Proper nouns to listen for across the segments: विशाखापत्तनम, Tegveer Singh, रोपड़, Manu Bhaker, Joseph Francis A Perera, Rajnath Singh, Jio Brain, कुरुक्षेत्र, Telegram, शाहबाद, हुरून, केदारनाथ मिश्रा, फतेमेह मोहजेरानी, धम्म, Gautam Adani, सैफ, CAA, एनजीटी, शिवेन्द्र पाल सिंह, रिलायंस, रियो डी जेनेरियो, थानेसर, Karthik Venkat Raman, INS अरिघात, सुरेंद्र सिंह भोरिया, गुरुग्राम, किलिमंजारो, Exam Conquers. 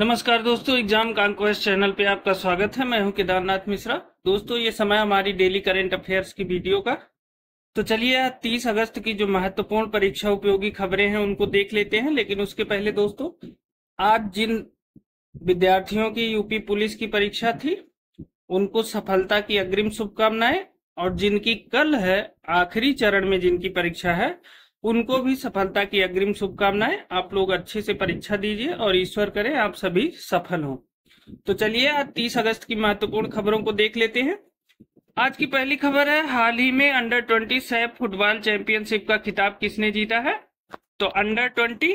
नमस्कार दोस्तों, exam conquest channel पे आपका स्वागत है। मैं हूं केदारनाथ मिश्रा। दोस्तों, ये समय हमारी डेली करंट अफेयर्स की वीडियो का। तो चलिए 30 अगस्त की जो महत्वपूर्ण परीक्षा उपयोगी खबरें हैं उनको देख लेते हैं। लेकिन उसके पहले दोस्तों, आज जिन विद्यार्थियों की यूपी पुलिस की परीक्षा थी उनको सफलता की अग्रिम शुभकामनाएं, और जिनकी कल है आखिरी चरण में जिनकी परीक्षा है उनको भी सफलता की अग्रिम शुभकामनाएं। आप लोग अच्छे से परीक्षा दीजिए और ईश्वर करे आप सभी सफल हो। तो चलिए आज 30 अगस्त की महत्वपूर्ण खबरों को देख लेते हैं। आज की पहली खबर है, हाल ही में अंडर 20 सैफ फुटबॉल चैंपियनशिप का खिताब किसने जीता है? तो अंडर 20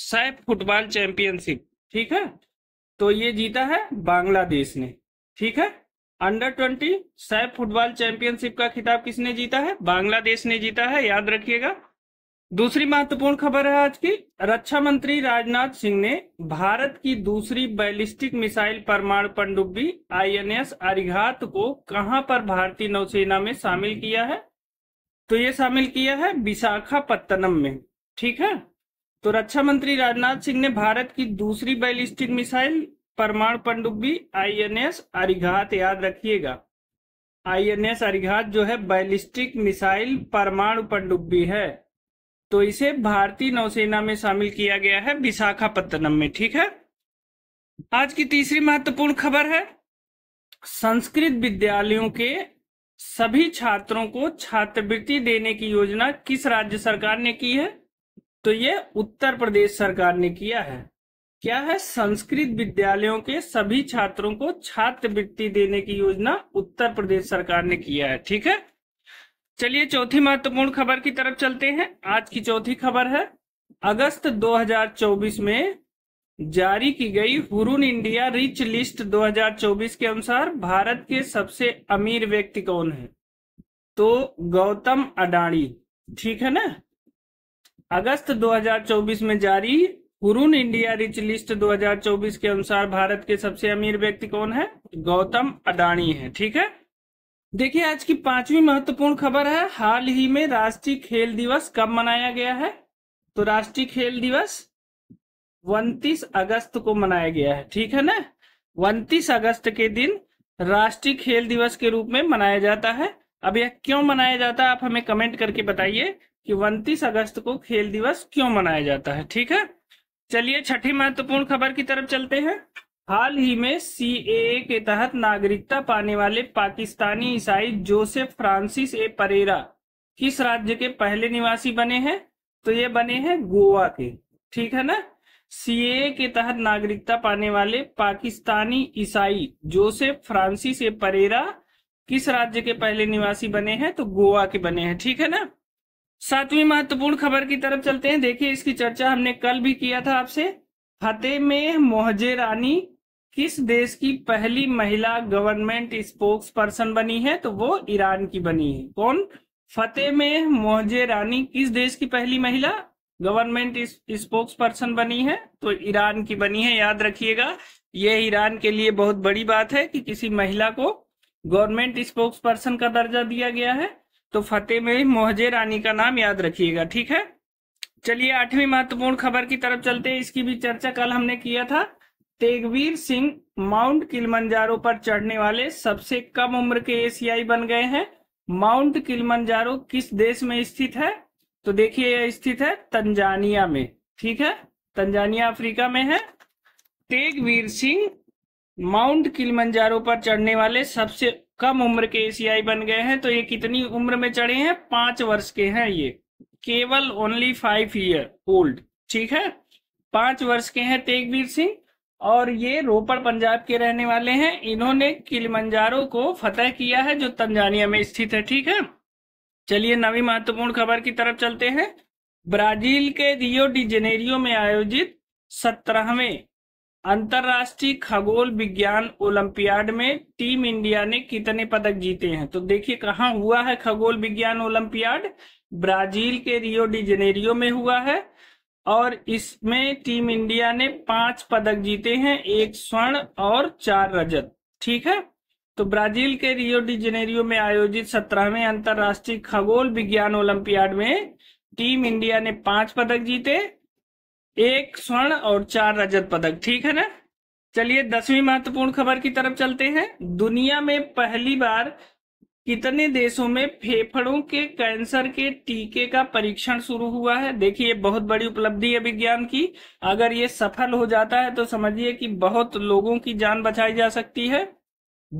सैफ फुटबॉल चैंपियनशिप, ठीक है, तो ये जीता है बांग्लादेश ने। ठीक है, अंडर 20 सैफ फुटबॉल चैंपियनशिप का खिताब किसने जीता है? बांग्लादेश ने जीता है, याद रखिएगा। दूसरी महत्वपूर्ण खबर है आज की, रक्षा मंत्री राजनाथ सिंह ने भारत की दूसरी बैलिस्टिक मिसाइल परमाणु पनडुब्बी INS अरिघात को कहां पर भारतीय नौसेना में शामिल किया है? तो ये शामिल किया है विशाखापत्तनम में। ठीक है, तो रक्षा मंत्री राजनाथ सिंह ने भारत की दूसरी बैलिस्टिक मिसाइल परमाणु पनडुब्बी INS अरिघात, याद रखिएगा, INS अरिघात जो है बैलिस्टिक मिसाइल परमाणु पनडुब्बी है, तो इसे भारतीय नौसेना में शामिल किया गया है विशाखापत्तनम में। ठीक है, आज की तीसरी महत्वपूर्ण खबर है, संस्कृत विद्यालयों के सभी छात्रों को छात्रवृत्ति देने की योजना किस राज्य सरकार ने की है? तो ये उत्तर प्रदेश सरकार ने किया है। क्या है? संस्कृत विद्यालयों के सभी छात्रों को छात्रवृत्ति देने की योजना उत्तर प्रदेश सरकार ने किया है। ठीक है, चलिए चौथी महत्वपूर्ण खबर की तरफ चलते हैं। आज की चौथी खबर है, अगस्त 2024 में जारी की गई हुरून इंडिया रिच लिस्ट 2024 के अनुसार भारत के सबसे अमीर व्यक्ति कौन है? तो गौतम अडानी। ठीक है ना, अगस्त 2024 में जारी हुरून इंडिया रिच लिस्ट 2024 के अनुसार भारत के सबसे अमीर व्यक्ति कौन है? गौतम अडानी है। ठीक है, देखिए आज की पांचवी महत्वपूर्ण खबर है, हाल ही में राष्ट्रीय खेल दिवस कब मनाया गया है? तो राष्ट्रीय खेल दिवस 29 अगस्त को मनाया गया है। ठीक है ना, 29 अगस्त के दिन राष्ट्रीय खेल दिवस के रूप में मनाया जाता है। अब यह क्यों मनाया जाता है, आप हमें कमेंट करके बताइए कि 29 अगस्त को खेल दिवस क्यों मनाया जाता है। ठीक है, चलिए छठी महत्वपूर्ण खबर की तरफ चलते हैं। हाल ही में CAA के तहत नागरिकता पाने वाले पाकिस्तानी ईसाई जोसेफ फ्रांसिस ए परेरा किस राज्य के पहले निवासी बने हैं? तो ये बने हैं गोवा के। ठीक है ना, CAA के तहत नागरिकता पाने वाले पाकिस्तानी ईसाई जोसेफ फ्रांसिस ए परेरा किस राज्य के पहले निवासी बने हैं? तो गोवा के बने हैं। ठीक है ना, सातवीं महत्वपूर्ण खबर की तरफ चलते हैं। देखिए, इसकी चर्चा हमने कल भी किया था आपसे, फतेमेह मोहजेरानी किस देश की पहली महिला गवर्नमेंट स्पोक्स पर्सन बनी है? तो वो ईरान की बनी है। कौन? फतेमेह मोहजेरानी किस देश की पहली महिला गवर्नमेंट स्पोक्स पर्सन बनी है? तो ईरान की बनी है, याद रखिएगा। यह ईरान के लिए बहुत बड़ी बात है कि किसी महिला को गवर्नमेंट स्पोक्स पर्सन का दर्जा दिया गया है। तो फतेमेह मोहजेरानी का नाम याद रखिएगा। ठीक है, चलिए आठवीं महत्वपूर्ण खबर की तरफ चलते हैं। इसकी भी चर्चा कल हमने किया था, तेगवीर सिंह माउंट किलिमंजारो पर चढ़ने वाले सबसे कम उम्र के एशियाई बन गए हैं। माउंट किलिमंजारो किस देश में स्थित है? तो देखिए, यह स्थित है तंजानिया में। ठीक है, तंजानिया अफ्रीका में है। तेगवीर सिंह माउंट किलिमंजारो पर चढ़ने वाले सबसे कम उम्र के एशियाई बन गए हैं। तो ये कितनी उम्र में चढ़े हैं? 5 वर्ष के हैं ये, केवल ओनली 5 ईयर ओल्ड। ठीक है, 5 वर्ष के हैं तेगवीर सिंह, और ये रोपड़ पंजाब के रहने वाले हैं। इन्होंने किलिमंजारो को फतेह किया है जो तंजानिया में स्थित है। ठीक है, चलिए नवी महत्वपूर्ण खबर की तरफ चलते हैं। ब्राजील के रियो डी जेनेरियो में आयोजित 17वें अंतरराष्ट्रीय खगोल विज्ञान ओलंपियाड में टीम इंडिया ने कितने पदक जीते हैं? तो देखिए, कहाँ हुआ है खगोल विज्ञान ओलंपियाड? ब्राजील के रियो डी जेनेरियो में हुआ है, और इसमें टीम इंडिया ने 5 पदक जीते हैं, 1 स्वर्ण और 4 रजत। ठीक है, तो ब्राजील के रियो डी जेनेरियो में आयोजित 17वें अंतरराष्ट्रीय खगोल विज्ञान ओलंपियाड में टीम इंडिया ने 5 पदक जीते, एक स्वर्ण और 4 रजत पदक, ठीक है ना। चलिए 10वीं महत्वपूर्ण खबर की तरफ चलते हैं। दुनिया में पहली बार कितने देशों में फेफड़ों के कैंसर के टीके का परीक्षण शुरू हुआ है। देखिए ये बहुत बड़ी उपलब्धि है विज्ञान की। अगर ये सफल हो जाता है तो समझिए कि बहुत लोगों की जान बचाई जा सकती है।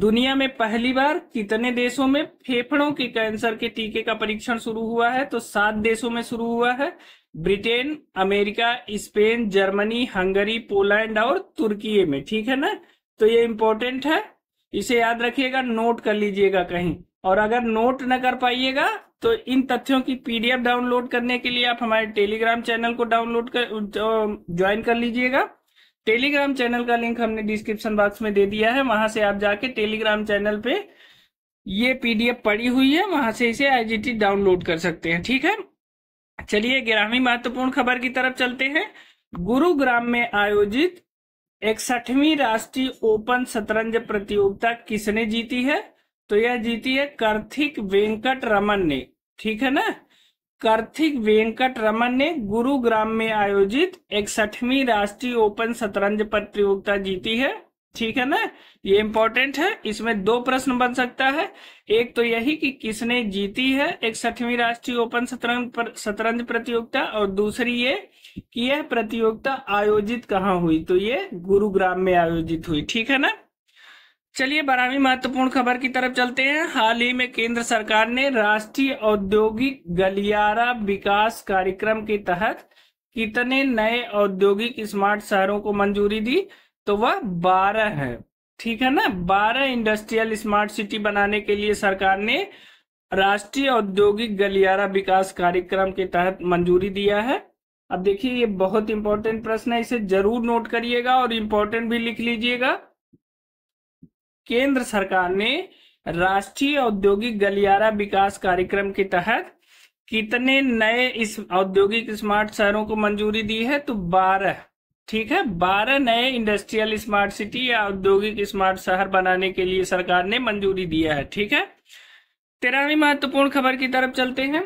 दुनिया में पहली बार कितने देशों में फेफड़ों के कैंसर के टीके का परीक्षण शुरू हुआ है, तो 7 देशों में शुरू हुआ है। Britain, America, Spain, Germany, Hungary, Poland और तुर्की में, ठीक है ना। तो ये इंपॉर्टेंट है, इसे याद रखिएगा, नोट कर लीजिएगा कहीं। और अगर नोट न कर पाइएगा तो इन तथ्यों की पीडीएफ डाउनलोड करने के लिए आप हमारे टेलीग्राम चैनल को डाउनलोड कर ज्वाइन कर लीजिएगा। टेलीग्राम चैनल का लिंक हमने डिस्क्रिप्शन बॉक्स में दे दिया है, वहां से आप जाके टेलीग्राम चैनल पे ये पीडीएफ पड़ी हुई है, वहां से इसे आईजीटी डाउनलोड कर सकते हैं, ठीक है। चलिए 11वीं महत्वपूर्ण खबर की तरफ चलते हैं। गुरुग्राम में आयोजित 61वीं राष्ट्रीय ओपन शतरंज प्रतियोगिता किसने जीती है, तो यह जीती है कार्तिक वेंकट रमन ने, ठीक है ना। कार्तिक वेंकट रमन ने गुरुग्राम में आयोजित 61वीं राष्ट्रीय ओपन शतरंज प्रतियोगिता जीती है, ठीक है ना। ये इंपॉर्टेंट है, इसमें 2 प्रश्न बन सकता है। एक तो यही कि किसने जीती है 61वीं राष्ट्रीय ओपन शतरंज प्रतियोगिता, और दूसरी ये कि यह प्रतियोगिता आयोजित कहाँ हुई, तो ये गुरुग्राम में आयोजित हुई, ठीक है ना। चलिए 12वीं महत्वपूर्ण खबर की तरफ चलते हैं। हाल ही में केंद्र सरकार ने राष्ट्रीय औद्योगिक गलियारा विकास कार्यक्रम के तहत कितने नए औद्योगिक स्मार्ट शहरों को मंजूरी दी, तो वह 12 है, ठीक है ना। 12 इंडस्ट्रियल स्मार्ट सिटी बनाने के लिए सरकार ने राष्ट्रीय औद्योगिक गलियारा विकास कार्यक्रम के तहत मंजूरी दिया है। अब देखिए ये बहुत इंपॉर्टेंट प्रश्न है, इसे जरूर नोट करिएगा और इंपॉर्टेंट भी लिख लीजिएगा। केंद्र सरकार ने राष्ट्रीय औद्योगिक गलियारा विकास कार्यक्रम के तहत कितने नए इस औद्योगिक स्मार्ट शहरों को मंजूरी दी है, तो 12, ठीक है। 12 नए इंडस्ट्रियल स्मार्ट सिटी या औद्योगिक स्मार्ट शहर बनाने के लिए सरकार ने मंजूरी दिया है, ठीक है। 13वीं महत्वपूर्ण खबर की तरफ चलते हैं।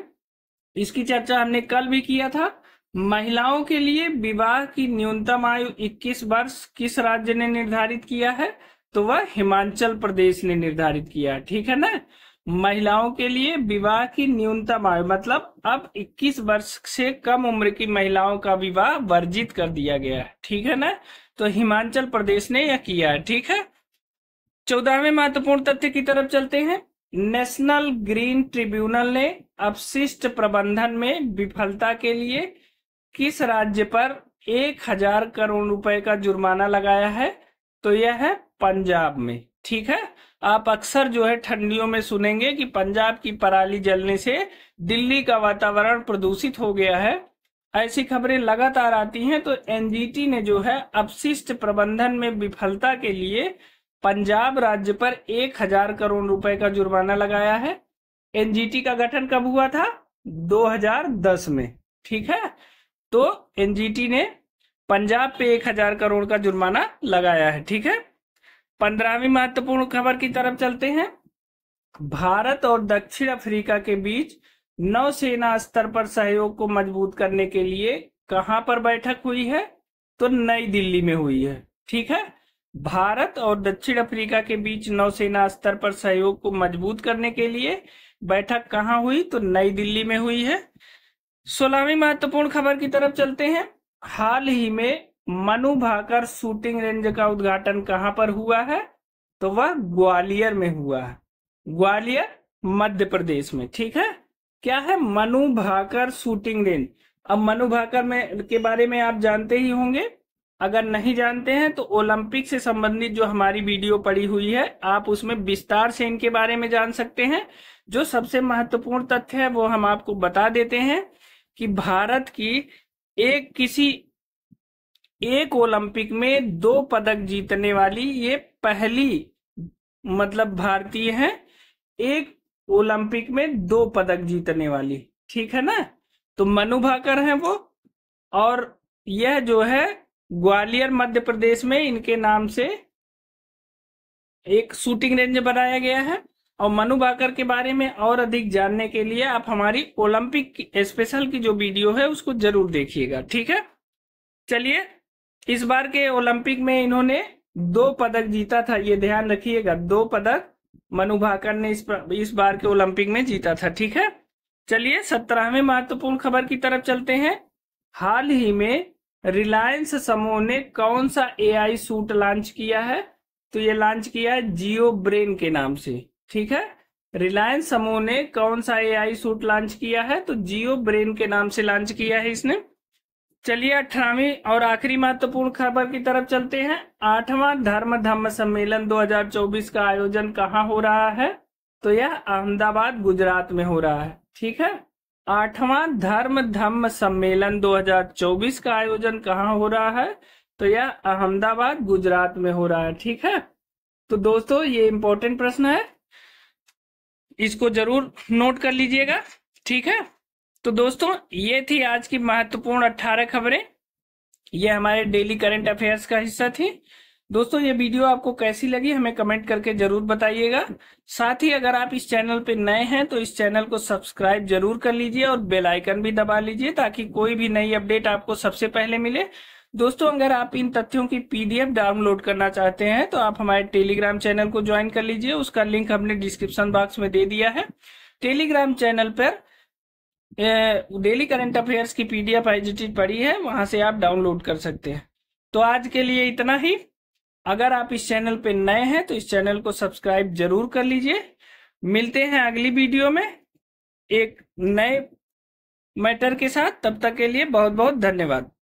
इसकी चर्चा हमने कल भी किया था। महिलाओं के लिए विवाह की न्यूनतम आयु 21 वर्ष किस राज्य ने निर्धारित किया है, तो वह हिमाचल प्रदेश ने निर्धारित किया है, ठीक है ना। महिलाओं के लिए विवाह की न्यूनतम आयु मतलब अब 21 वर्ष से कम उम्र की महिलाओं का विवाह वर्जित कर दिया गया है, ठीक है ना। तो हिमाचल प्रदेश ने यह किया है, ठीक है। 14वें महत्वपूर्ण तथ्य की तरफ चलते हैं। नेशनल ग्रीन ट्रिब्यूनल ने अपशिष्ट प्रबंधन में विफलता के लिए किस राज्य पर 1000 करोड़ रुपए का जुर्माना लगाया है, तो यह है पंजाब में, ठीक है। आप अक्सर जो है ठंडियों में सुनेंगे कि पंजाब की पराली जलने से दिल्ली का वातावरण प्रदूषित हो गया है, ऐसी खबरें लगातार आती हैं। तो एनजीटी ने जो है अपशिष्ट प्रबंधन में विफलता के लिए पंजाब राज्य पर 1000 करोड़ रुपए का जुर्माना लगाया है। एनजीटी का गठन कब हुआ था, 2010 में, ठीक है। तो एनजीटी ने पंजाब पे 1000 करोड़ का जुर्माना लगाया है, ठीक है। 15वीं महत्वपूर्ण खबर की तरफ चलते हैं। भारत और दक्षिण अफ्रीका के बीच नौसेना स्तर पर सहयोग को मजबूत करने के लिए कहां पर बैठक हुई है, तो नई दिल्ली में हुई है, ठीक है। भारत और दक्षिण अफ्रीका के बीच नौसेना स्तर पर सहयोग को मजबूत करने के लिए बैठक कहां हुई, तो नई दिल्ली में हुई है। 16वीं महत्वपूर्ण खबर की तरफ चलते हैं। हाल ही में मनु भाकर शूटिंग रेंज का उद्घाटन कहां पर हुआ है, तो वह ग्वालियर में हुआ है, ग्वालियर मध्य प्रदेश में, ठीक है। क्या है, मनु भाकर शूटिंग रेंज। अब मनु भाकर में के बारे में आप जानते ही होंगे, अगर नहीं जानते हैं तो ओलंपिक से संबंधित जो हमारी वीडियो पड़ी हुई है आप उसमें विस्तार से इनके बारे में जान सकते हैं। जो सबसे महत्वपूर्ण तथ्य है वो हम आपको बता देते हैं कि भारत की एक ओलंपिक में 2 पदक जीतने वाली ये पहली भारतीय है, एक ओलंपिक में 2 पदक जीतने वाली, ठीक है ना। तो मनु भाकर है वो, और यह जो है ग्वालियर मध्य प्रदेश में इनके नाम से एक शूटिंग रेंज बनाया गया है। और मनु भाकर के बारे में और अधिक जानने के लिए आप हमारी ओलंपिक स्पेशल की जो वीडियो है उसको जरूर देखिएगा, ठीक है। चलिए, इस बार के ओलंपिक में इन्होंने 2 पदक जीता था, ये ध्यान रखिएगा, 2 पदक मनु भाकर ने इस बार के ओलंपिक में जीता था। ठीक है, चलिए 17वें महत्वपूर्ण खबर की तरफ चलते हैं। हाल ही में रिलायंस समूह ने कौन सा एआई सूट लॉन्च किया है? तो ये लॉन्च किया है जियो ब्रेन के नाम से। ठीक है, रिलायंस समूह ने कौन सा एआई सूट लॉन्च किया है? तो जियो ब्रेन के नाम से लॉन्च किया है इसने। चलिए 18वीं और आखिरी महत्वपूर्ण खबर की तरफ चलते हैं। 8वां धर्म धम्म सम्मेलन 2024 का आयोजन कहाँ हो रहा है? तो यह अहमदाबाद गुजरात में हो रहा है। ठीक है, 8वां धर्म धम्म सम्मेलन 2024 का आयोजन कहाँ हो रहा है? तो यह अहमदाबाद गुजरात में हो रहा है। ठीक है, तो दोस्तों ये इंपॉर्टेंट प्रश्न है, इसको जरूर नोट कर लीजिएगा। ठीक है, तो दोस्तों ये थी आज की महत्वपूर्ण 18 खबरें। ये हमारे डेली करंट अफेयर्स का हिस्सा थी। दोस्तों ये वीडियो आपको कैसी लगी हमें कमेंट करके जरूर बताइएगा। साथ ही अगर आप इस चैनल पे नए हैं तो इस चैनल को सब्सक्राइब जरूर कर लीजिए और बेल आइकन भी दबा लीजिए ताकि कोई भी नई अपडेट आपको सबसे पहले मिले। दोस्तों अगर आप इन तथ्यों की PDF डाउनलोड करना चाहते हैं तो आप हमारे टेलीग्राम चैनल को ज्वाइन कर लीजिए, उसका लिंक हमने डिस्क्रिप्शन बॉक्स में दे दिया है। टेलीग्राम चैनल पर डेली करंट अफेयर्स की PDF एडिटेड पड़ी है, वहां से आप डाउनलोड कर सकते हैं। तो आज के लिए इतना ही। अगर आप इस चैनल पर नए हैं तो इस चैनल को सब्सक्राइब जरूर कर लीजिए। मिलते हैं अगली वीडियो में एक नए मैटर के साथ। तब तक के लिए बहुत बहुत धन्यवाद।